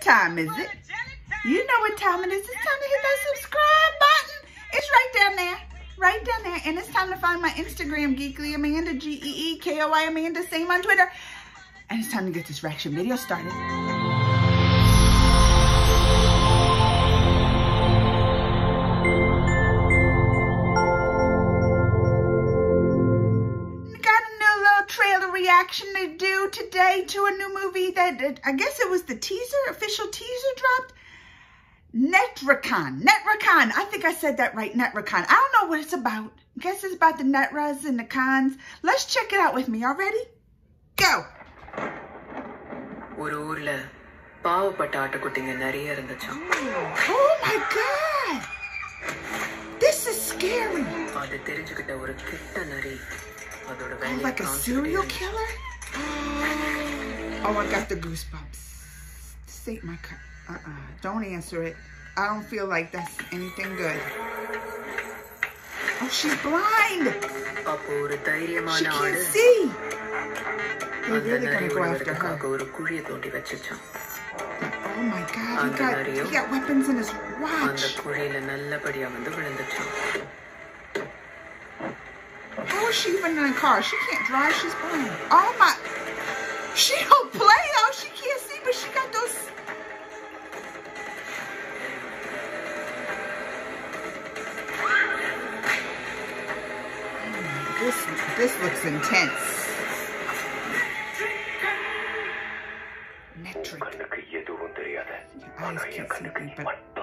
What time is it? You know what time it is. It's time to hit that subscribe button. It's right down there. Right down there. And it's time to find my Instagram, Geekly Amanda, G-E-E-K-O-I Amanda, same on Twitter. And it's time to get this reaction video started. Reaction to do today to a new movie that I guess it was the teaser, official teaser dropped. Netrikann. I think I said that right, Netrikann. I don't know what it's about. I guess it's about the Netras and the Khans. Let's check it out with me. Y'all ready? Go. Oh my God. This is scary. Oh, like a serial killer? Oh, I got the goosebumps. This ain't my cup. Don't answer it. I don't feel like that's anything good. Oh, she's blind. She can't see. They're really gonna go after her. Oh my God, he got weapons in his watch. How is she even in a car? She can't drive. She's blind. Oh my! She don't play. Oh, she can't see, but she got those. Oh, this looks intense. Your eyes can't see anything, but oh, I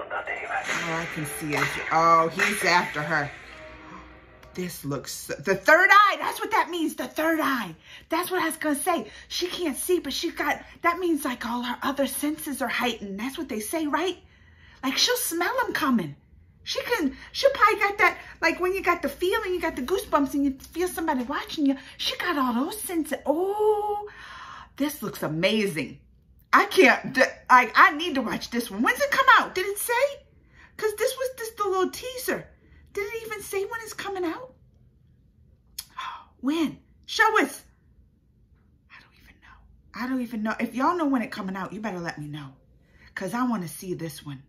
can see it. Oh, he's after her. This looks, the third eye, that's what that means, the third eye. That's what I was gonna say. She can't see, but she's got, that means like all her other senses are heightened. That's what they say, right? Like she'll smell them coming. She probably got that, like when you got the feeling, you got the goosebumps and you feel somebody watching you, she got all those senses. Oh, this looks amazing. I can't, I need to watch this one. When's it come out? Did it say? Cause this was just the little teaser. Did it even say when it's coming out? When? Show us. I don't even know. I don't even know. If y'all know when it's coming out, you better let me know. Because I want to see this one.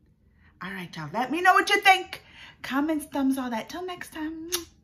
All right, y'all. Let me know what you think. Comments, thumbs, all that. Till next time.